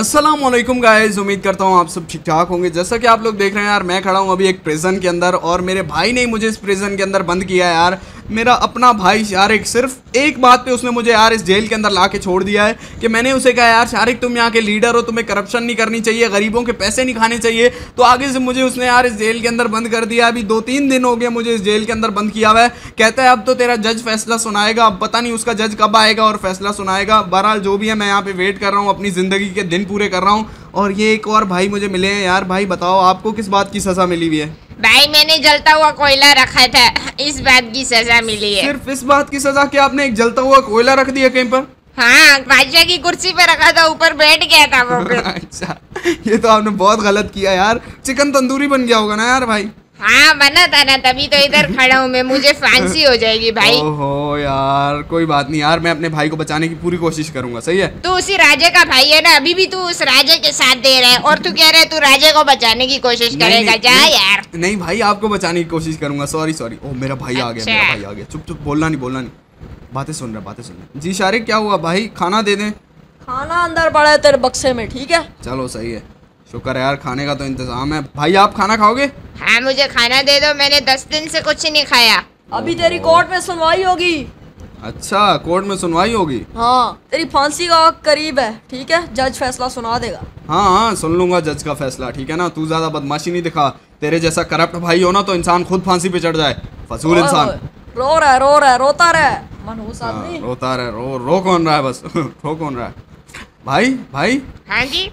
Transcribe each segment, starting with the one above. अस्सलाम वालेकुम गाइस, उम्मीद करता हूँ आप सब ठीक ठाक होंगे। जैसा कि आप लोग देख रहे हैं यार, मैं खड़ा हूँ अभी एक प्रिजन के अंदर और मेरे भाई ने मुझे इस प्रिजन के अंदर बंद किया यार। मेरा अपना भाई शारिक, सिर्फ एक बात पे उसने मुझे यार इस जेल के अंदर ला के छोड़ दिया है कि मैंने उसे कहा यार शारिक तुम यहाँ के लीडर हो, तुम्हें करप्शन नहीं करनी चाहिए, गरीबों के पैसे नहीं खाने चाहिए, तो आगे से मुझे उसने यार इस जेल के अंदर बंद कर दिया। अभी 2-3 दिन हो गए मुझे इस जेल के अंदर बंद किया हुआ है। कहता है अब तो तेरा जज फैसला सुनाएगा। अब पता नहीं उसका जज कब आएगा और फैसला सुनाएगा। बहरहाल जो भी है, मैं यहाँ पे वेट कर रहा हूँ, अपनी ज़िंदगी के दिन पूरे कर रहा हूँ। और ये एक और भाई मुझे मिले हैं यार। भाई बताओ आपको किस बात की सजा मिली हुई है? भाई मैंने जलता हुआ कोयला रखा था, इस बात की सजा मिली है। सिर्फ इस बात की सजा कि आपने एक जलता हुआ कोयला रख दिया कहीं पर? हाँ, बादशाह की कुर्सी पे रखा था, ऊपर बैठ गया था वो। अच्छा, ये तो आपने बहुत गलत किया यार। चिकन तंदूरी बन गया होगा ना यार भाई? हाँ बना था ना, तभी तो इधर खड़ा हूँ मैं, मुझे फांसी हो जाएगी भाई। ओहो यार, कोई बात नहीं यार, मैं अपने भाई को बचाने की पूरी कोशिश करूंगा। सही है, तू उसी राजे का भाई है ना, अभी भी तू उस राजे के साथ दे रहा है और तू कह रहा है तू राजे को बचाने की कोशिश करेगा। जा यार। नहीं भाई, आपको बचाने की कोशिश करूंगा। Sorry sorry. ओ मेरा भाई आ गया, मेरा भाई आ गया। चुप चुप, बोलना नहीं बोलना नहीं, बातें सुन रहा। जी शारिक क्या हुआ भाई? खाना दे दें। खाना अंदर पड़ा है तेरे बक्से में, ठीक है? चलो सही है, शुक्र यार, खाने का तो इंतजाम है। भाई आप खाना खाओगे? हाँ मुझे खाना दे दो, मैंने 10 दिन से कुछ नहीं खाया। अभी तेरी कोर्ट में सुनवाई होगी। अच्छा, कोर्ट में सुनवाई होगी? हाँ, तेरी फांसी का करीब है, ठीक है? जज फैसला सुना देगा। हाँ हाँ, सुन लूंगा जज का फैसला, ठीक है ना? तू ज्यादा बदमाशी नहीं दिखा, तेरे जैसा करप्ट भाई हो ना तो इंसान खुद फांसी पे चढ़ जाए, फजूल इंसान। रो रहा है, रोता रहे मनहूस आदमी, रोता रहे। रो कौन रहा है? बस रो कौन रहा है? भाई। हाँ जी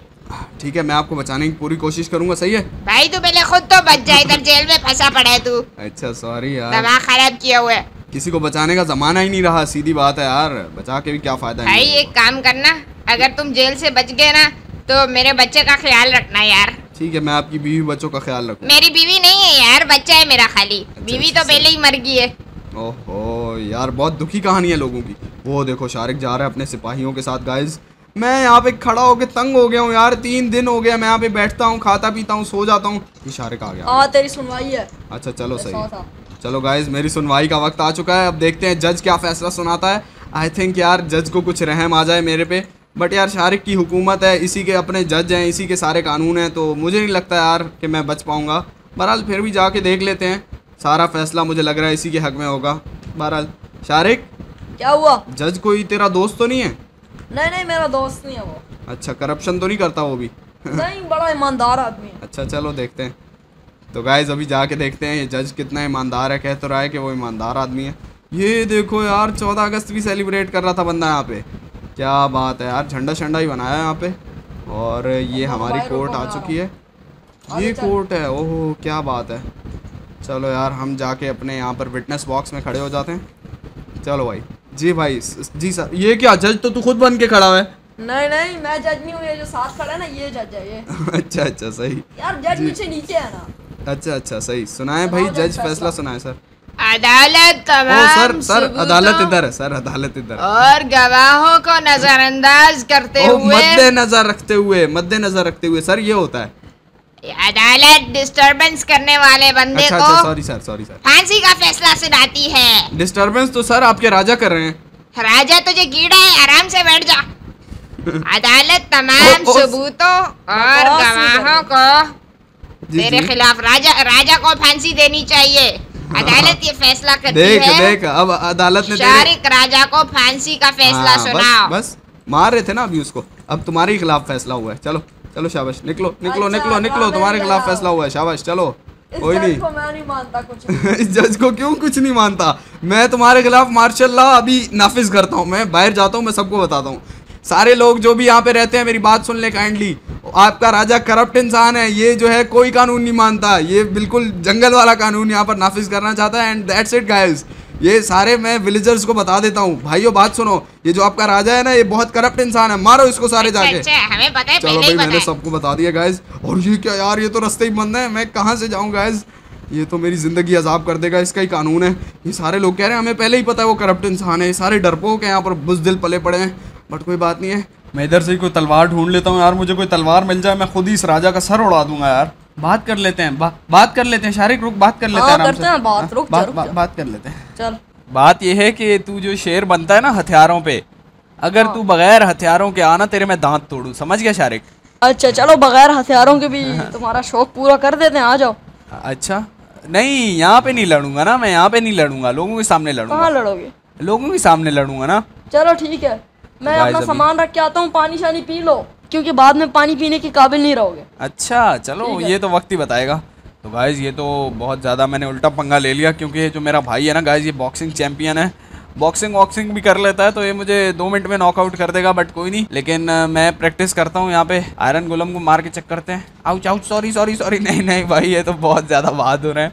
ठीक है, मैं आपको बचाने की पूरी कोशिश करूंगा। सही है भाई, तू पहले खुद तो बच जाए, इधर जेल में फंसा पड़ा है तू। अच्छा सॉरी यार, दिमाग खराब किया हुआ है। किसी को बचाने का जमाना ही नहीं रहा, सीधी बात है यार, बचा के भी क्या फायदा भाई। एक काम करना, अगर तुम जेल से बच गए ना तो मेरे बच्चे का ख्याल रखना यार। ठीक है, मैं आपकी बीवी बच्चों का ख्याल रखूँ। मेरी बीवी नहीं है यार, बच्चा है मेरा खाली। बीवी तो पहले ही मर गई है। ओहो यार, बहुत दुखी कहानी है लोगों की। वो देखो शारिक जा रहा है अपने सिपाहियों के साथ। गाइज मैं यहाँ पे खड़ा होके तंग हो गया हूँ यार, 3 दिन हो गया मैं यहाँ पे बैठता हूँ, खाता पीता हूँ, सो जाता हूँ। शारिक आ गया। हाँ तेरी सुनवाई है। अच्छा चलो सही है। चलो गाइज मेरी सुनवाई का वक्त आ चुका है, अब देखते हैं जज क्या फैसला सुनाता है। आई थिंक यार जज को कुछ रहम आ जाए मेरे पे, बट यार शारिक की हुकूमत है, इसी के अपने जज हैं, इसी के सारे कानून हैं, तो मुझे नहीं लगता यार कि मैं बच पाऊँगा। बहरहाल फिर भी जाके देख लेते हैं, सारा फैसला मुझे लग रहा है इसी के हक में होगा। बहरहाल शारिक क्या हुआ? जज कोई तेरा दोस्त तो नहीं है? नहीं मेरा दोस्त नहीं है वो। अच्छा, करप्शन तो नहीं करता वो भी? नहीं, बड़ा ईमानदार आदमी है। अच्छा चलो देखते हैं। तो गाइस अभी जाके देखते हैं ये जज कितना ईमानदार है। कह तो रहा है कि वो ईमानदार आदमी है। ये देखो यार, 14 अगस्त भी सेलिब्रेट कर रहा था बंदा यहाँ पे। क्या बात है यार, झंडा शंडा ही बनाया यहाँ पे। और ये हमारी कोर्ट आ चुकी है, ये कोर्ट है। ओहो क्या बात है। चलो यार हम जाके अपने यहाँ पर विटनेस बॉक्स में खड़े हो जाते हैं। चलो भाई। जी भाई। जी सर। ये क्या, जज तो तू खुद बन के खड़ा है? नहीं मैं जज नहीं हूँ, ये जो साथ खड़ा है ना ये जज है ये। अच्छा सही यार, जज नीचे है ना। अच्छा सही। सुनाए भाई, जज फैसला सुनाए सर। अदालत तमाम सबूतों, अदालत इधर है सर, अदालत इधर, और गवाहों को नजरअंदाज करते हुए, मद्देनजर रखते हुए सर ये होता है। अदालत डिस्टरबेंस करने वाले बंदे को सॉरी सर फांसी का फैसला सुनाती है। डिस्टरबेंस तो सर आपके राजा कर रहे हैं। राजा तुझे कीड़ा है, आराम से बैठ जा। अदालत तमाम सबूतों और गवाहों को तेरे खिलाफ राजा को फांसी देनी चाहिए। अदालत ये फैसला करती है। देख अब अदालत ने शारिक राजा को फांसी का फैसला सुनाओ। बस मार रहे थे ना अभी उसको, अब तुम्हारे खिलाफ फैसला हुआ है। चलो शाबाश, निकलो, तुम्हारे खिलाफ फैसला हुआ है, शाबाश। चलो कोई नहीं, मैं नहीं मानता कुछ। इस जज को क्यों कुछ नहीं मानता? मैं तुम्हारे खिलाफ मार्शल लॉ अभी नाफिज करता हूँ। मैं बाहर जाता हूँ, मैं सबको बताता हूँ। सारे लोग जो भी यहाँ पे रहते हैं मेरी बात सुन ले काइंडली। आपका राजा करप्ट इंसान है, ये जो है कोई कानून नहीं मानता, ये बिल्कुल जंगल वाला कानून यहाँ पर नाफिज करना चाहता है। एंड दैट्स इट गाइस, ये सारे मैं विलेजर्स को बता देता हूँ। भाइयों बात सुनो, ये जो आपका राजा है ना ये बहुत करप्ट इंसान है, मारो इसको सारे जाके। हमें पता है, चलो भाई मैंने सबको बता दिया गाइज। और ये क्या यार, ये तो रास्ते ही बंद है, मैं कहाँ से जाऊँ गाइज? ये तो मेरी जिंदगी अजाब कर देगा, इसका ही कानून है। ये सारे लोग कह रहे हैं हमें पहले ही पता है वो करप्ट इंसान है, ये सारे डरपोक हैं, यहाँ पर बुज़दिल पले पड़े हैं। बट कोई बात नहीं है, मैं इधर से ही कोई तलवार ढूंढ लेता हूँ यार। मुझे कोई तलवार मिल जाए, मैं खुद ही इस राजा का सर उड़ा दूंगा यार। बात कर लेते हैं शारिक, रुक बात कर लेते हैं। चल बात ये है कि तू जो शेर बनता है ना हथियारों पे, अगर तू बगैर हथियारों के आना तेरे मैं दांत तोड़ू, समझ गया शारिक? अच्छा चलो बगैर हथियारों के भी तुम्हारा शौक पूरा कर देते हैं, आ जाओ। अच्छा नहीं यहाँ पे नहीं लड़ूंगा ना मैं, यहाँ पे नहीं लड़ूंगा, लोगों के सामने लड़ूंगा। कहाँ लड़ोगे? लोगों के सामने लड़ूंगा ना। चलो ठीक है मैं अपना सामान रख के आता हूँ, पानी शानी पी लो क्योंकि बाद में पानी पीने के काबिल नहीं रहोगे। अच्छा चलो ये तो वक्त ही बताएगा। तो गाइज ये तो बहुत ज़्यादा मैंने उल्टा पंगा ले लिया क्योंकि जो मेरा भाई है ना गाइज ये बॉक्सिंग चैम्पियन है, बॉक्सिंग वॉक्सिंग भी कर लेता है, तो ये मुझे 2 मिनट में नॉकआउट कर देगा, बट कोई नहीं। लेकिन मैं प्रैक्टिस करता हूँ यहाँ पे, आयरन गोलम को मार के चेक करते हैं। Ouch ouch sorry sorry sorry, नहीं नहीं भाई ये तो बहुत ज़्यादा बहादुर है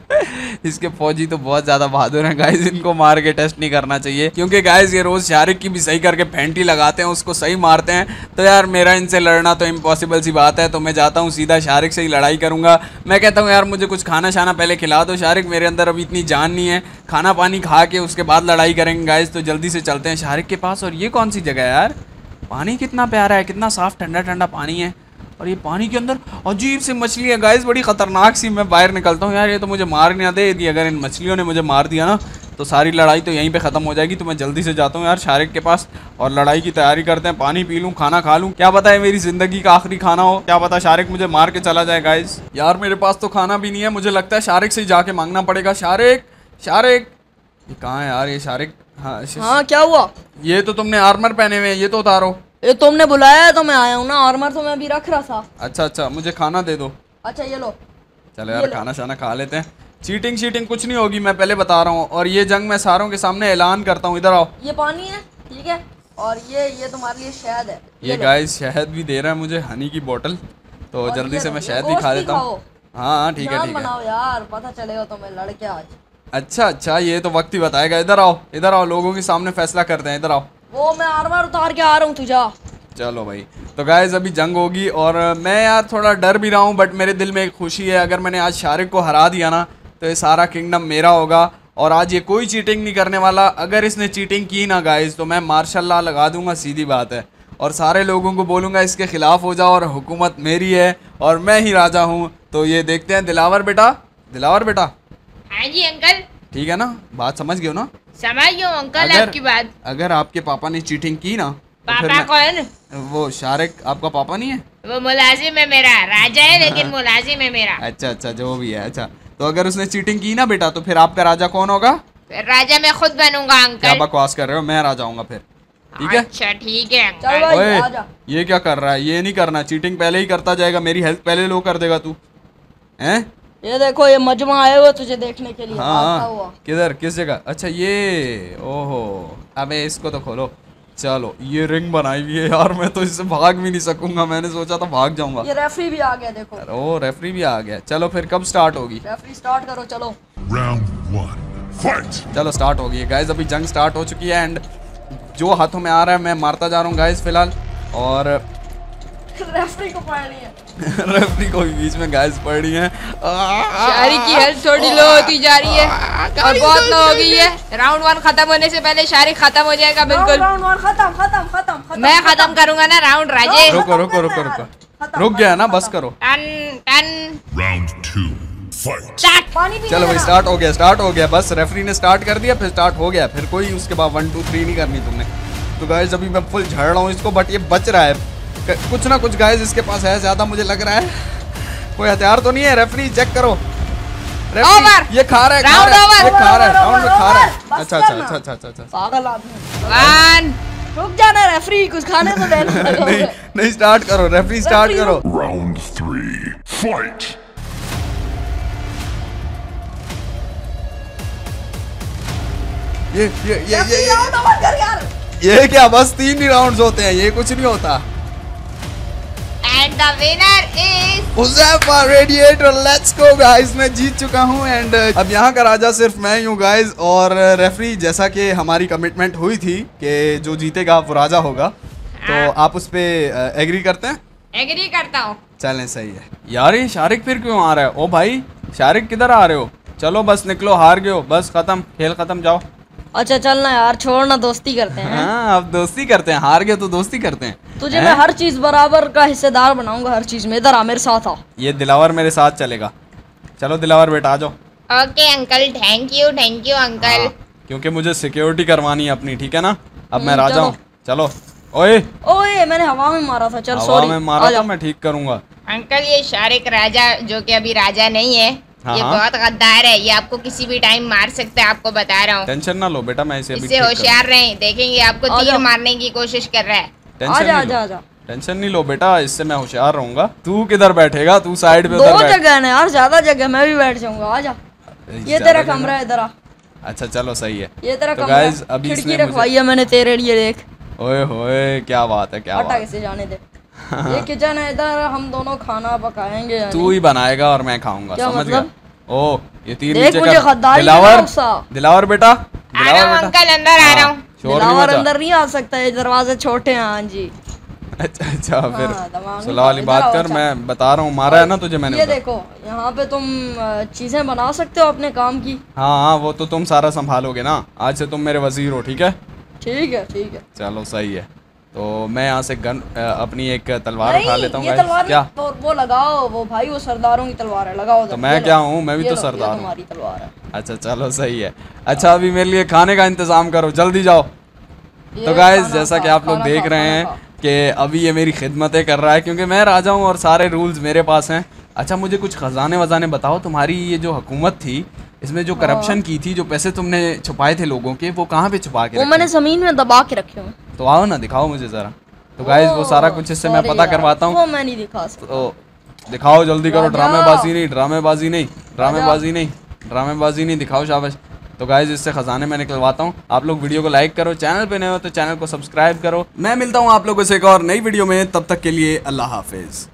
इसके फौजी तो बहुत ज़्यादा बहादुर हैं गाइज, इनको मार के टेस्ट नहीं करना चाहिए क्योंकि गाइज ये रोज़ शारिक की भी सही करके फेंटी लगाते हैं, उसको सही मारते हैं। तो यार मेरा इनसे लड़ना तो इम्पॉसिबल सी बात है, तो मैं जाता हूँ सीधा शारिक से ही लड़ाई करूँगा। मैं कहता हूँ यार मुझे कुछ खाना शाना पहले खिला दो शारिक, मेरे अंदर अभी इतनी जान नहीं है, खाना पानी खा के उसके बाद लड़ाई करेंगे गाइज। तो जल्दी से चलते हैं शारिक के पास। और ये कौन सी जगह है यार, पानी कितना प्यारा है, कितना साफ़ ठंडा ठंडा पानी है, और ये पानी के अंदर अजीब सी मछली है गाइस, बड़ी ख़तरनाक सी। मैं बाहर निकलता हूँ यार, ये तो मुझे मार नहीं आते, यदि अगर इन मछलियों ने मुझे मार दिया ना तो सारी लड़ाई तो यहीं पे ख़त्म हो जाएगी। तो मैं जल्दी से जाता हूँ यार शारिक के पास और लड़ाई की तैयारी करते हैं, पानी पी लूँ, खाना खा लूँ, क्या पता है मेरी ज़िंदगी का आखिरी खाना हो, क्या पता शारिक मुझे मार के चला जाए। गाइस यार मेरे पास तो खाना भी नहीं है, मुझे लगता है शारिक से ही जाके मांगना पड़ेगा। शारिक शारिक कहाँ है यार ये शारिक? हाँ क्या हुआ? ये तो तुमने आर्मर पहने हुए हैं, ये तो उतारो। ये तुमने बुलाया है तो मैं आया हूँ ना, आर्मर तो मैं अभी रख रहा था। अच्छा अच्छा मुझे खाना दे दो। अच्छा ये लो। चलो यार खाना शाना खा लेते हैं, चीटिंग शीटिंग कुछ नहीं होगी मैं पहले बता रहा हूँ। और ये जंग मैं सारों के सामने ऐलान करता हूँ। इधर आओ, ये पानी है ठीक है, और ये तुम्हारे लिए शहद है। ये गाइस शहद भी दे रहा है मुझे, हनी की बोतल। तो जल्दी से मैं शहद भी खा लेता हूँ। हाँ ठीक है बनाओ यार, पता चलेगा तुम्हें लड़के आज। अच्छा अच्छा ये तो वक्त ही बताएगा। इधर आओ इधर आओ, लोगों के सामने फैसला करते हैं। इधर आओ, वो मैं आर्मर उतार के आ रहा हूँ तुझे। चलो भाई तो गाइज अभी जंग होगी और मैं यार थोड़ा डर भी रहा हूँ, बट मेरे दिल में एक खुशी है, अगर मैंने आज शारिक को हरा दिया ना तो ये सारा किंगडम मेरा होगा। और आज ये कोई चीटिंग नहीं करने वाला, अगर इसने चीटिंग की ना गाइज तो मैं मार्शल लॉ लगा दूंगा, सीधी बात है। और सारे लोगों को बोलूँगा इसके ख़िलाफ़ हो जाओ और हुकूमत मेरी है और मैं ही राजा हूँ। तो ये देखते हैं दिलावर बेटा, दिलावर बेटा। हाँ जी अंकल। ठीक है ना, बात समझ गए हो ना? समझ गया अंकल आपकी बात। अगर आपके पापा ने चीटिंग की ना, पापा कौन? वो शारिक आपका पापा नहीं है, वो मुलाजिम है मेरा, राजा है लेकिन मुलाजिम है मेरा। अच्छा अच्छा जो भी है। अच्छा तो अगर उसने चीटिंग की ना बेटा तो फिर आपका राजा कौन होगा? फिर राजा मैं खुद बनूंगा अंकल। क्या बकवास कर रहे हो, मैं राजा हूँ फिर। ठीक है अच्छा ठीक है। ये क्या कर रहा है, ये नहीं करना, चीटिंग पहले ही करता जाएगा, मेरी हेल्थ पहले लो कर देगा तू। है ये देखो ये मजमा आए हुए तुझे देखने के लिए। हाँ किधर किस जगह? अच्छा ये ओहो, अबे इसको तो खोलो। चलो ये रिंग बनाई हुई है यार, मैं तो इससे भाग भी नहीं सकूंगा, मैंने सोचा था भाग जाऊंगा। ये रेफरी भी आ गया देखो। ओ रेफरी भी आ गया। चलो फिर कब स्टार्ट होगी? रेफरी स्टार्ट करो। चलो राउंड 1 फाइट। चलो स्टार्ट हो गई है गाइस, अभी जंग स्टार्ट हो चुकी है एंड जो हाथों में आ रहा है मैं मारता जा रहा हूँ गाइस फिलहाल। और रेफरी को पड़ी है रेफरी को भी बीच में गाइस पड़ी है। शारिक की हेल्थ थोड़ी लो होती जा रही है और बहुत लो हो गई है। राउंड 1 खत्म होने से पहले शारिक खत्म हो जाएगा। बिल्कुल राउंड 1 खत्म खत्म खत्म। मैं खत्म करूंगा ना राउंड राजे। रुको रुको रुको रुको, रुक गया ना बस करो। Round 2 fight. चलो भाई स्टार्ट हो गया, स्टार्ट हो गया, बस रेफरी ने स्टार्ट कर दिया फिर स्टार्ट हो गया, फिर कोई उसके बाद 1 2 3 नहीं करनी तुमने। तो गाइस अभी मैं फुल झड़ रहा हूँ इसको, बट ये बच रहा है कुछ ना कुछ गाइस इसके पास है ज्यादा, मुझे लग रहा है कोई हथियार तो नहीं है। रेफरी चेक करो, रेफरी ये खा रहा है, खा रहा है, ये खा रहा है, राउंड में खा रहा है। अच्छा अच्छा अच्छा अच्छा अच्छा पागल आदमी, रुक जाना रेफरी कुछ खाने तो देना। नहीं नहीं स्टार्ट करो रेफरी, स्टार्ट करो। Round 3 fight. ये क्या बस 3 ही राउंड होते हैं, ये कुछ नहीं होता। And the winner is Muzaffar Radiator. Let's go guys, मैं जीत चुका हूँ एंड अब यहाँ का राजा सिर्फ मैं ही हूँ guys। और रेफरी जैसा कि हमारी कमिटमेंट हुई थी कि जो जीतेगा वो राजा होगा, तो आप उस पर एग्री करते हैं? एग्री करता हूँ। चलें सही है। यार ये शारिक फिर क्यों आ रहा है? ओ भाई शारिक किधर आ रहे हो? चलो बस निकलो, हार गए हो, बस खत्म, खेल खत्म, जाओ। अच्छा चलना यार, छोड़ना, दोस्ती करते हैं। हाँ अब दोस्ती करते हैं, हार गए तो दोस्ती करते हैं। तुझे मैं हर चीज बराबर का हिस्सेदार बनाऊंगा, हर चीज में। इधर आ मेरे साथ आ। ये दिलावर मेरे साथ चलेगा। चलो दिलावर बेटा आ जाओ। Okay uncle, thank you uncle. क्योंकि मुझे सिक्योरिटी करवानी है अपनी, ठीक है ना? अब मैं राजा हूँ। चलो ओए ओए मैंने हवा में मारा था। चल सॉरी, मैं मारा था, मैं ठीक करूंगा। अंकल ये शारिक राजा जो कि अभी राजा नहीं है, हाँ, ये बहुत गद्दार है, ये आपको किसी भी टाइम मार सकता है, आपको बता रहा हूँ। टेंशन ना लो बेटा, मैं इसे होशियार रहें, देखेंगे आपको तीर मारने की कोशिश कर रहा है। टेंशन नहीं लो बेटा, इससे मैं होशियार रहूंगा। तू किधर बैठेगा, तू साइड पे। दो जगह है यार, ज्यादा जगह, मैं भी बैठ जाऊंगा। आजा, ये तेरा कमरा है, इधर आ। अच्छा चलो सही है, ये तेरा कमरा है। अभी खिड़की रखवाई है मैंने तेरे लिए, देख। ओए होए क्या बात है, क्या बात है। किसे जाने दे। ये किचन है, इधर हम दोनों खाना पकाएंगे। तू ही बनाएगा और मैं खाऊंगा, समझ गया? ओ ये तीर नीचे कर। दिलावर बेटा, अंकल अंदर आ रहा हूँ। दिलावर अंदर नहीं आ सकता है, दरवाजे छोटे हैं। हाँ जी। अच्छा अच्छा, फिर सलाह वाली बात कर। मैं बता रहा हूँ, मारा है ना तुझे मैंने। ये देखो, यहाँ पे तुम चीजें बना सकते हो अपने काम की। हाँ हाँ, वो तो तुम सारा संभालोगे ना, आज से तुम मेरे वजीर हो, ठीक है? ठीक है ठीक है, चलो सही है। तो मैं यहाँ से गन अपनी एक तलवार उठा लेता हूँ। क्या तो वो लगाओ, वो भाई वो सरदारों की तलवार है, लगाओ। तो मैं क्या हूँ, मैं भी तो सरदार हूँ। अच्छा चलो सही है। अच्छा अभी मेरे लिए खाने का इंतजाम करो, जल्दी जाओ। तो गाइस जैसा कि आप लोग देख रहे हैं कि अभी ये मेरी खिदमतें कर रहा है, क्योंकि मैं राजा हूँ और सारे रूल्स मेरे पास हैं। अच्छा मुझे कुछ खजाने वजाने बताओ, तुम्हारी ये जो हुकूमत थी इसमें जो करप्शन की थी, जो पैसे तुमने छुपाए थे लोगों के, वो कहाँ पे छुपा के रखे? वो मैंने ज़मीन में दबा के रखे हूँ। तो आओ ना दिखाओ मुझे ज़रा। तो गाइस वो सारा कुछ इससे मैं पता करवाता हूँ। मैं नहीं दिखा सकता, दिखाओ जल्दी करो। ड्रामेबाजी नहीं, ड्रामेबाजी नहीं, ड्रामेबाजी नहीं, ड्रामेबाजी नहीं, दिखाओ शाबाश। तो गाइज इससे खजाने में निकलवाता हूँ। आप लोग वीडियो को लाइक करो, चैनल पे नए हो तो चैनल को सब्सक्राइब करो। मैं मिलता हूँ आप लोगों से एक और नई वीडियो में, तब तक के लिए अल्लाह हाफिज।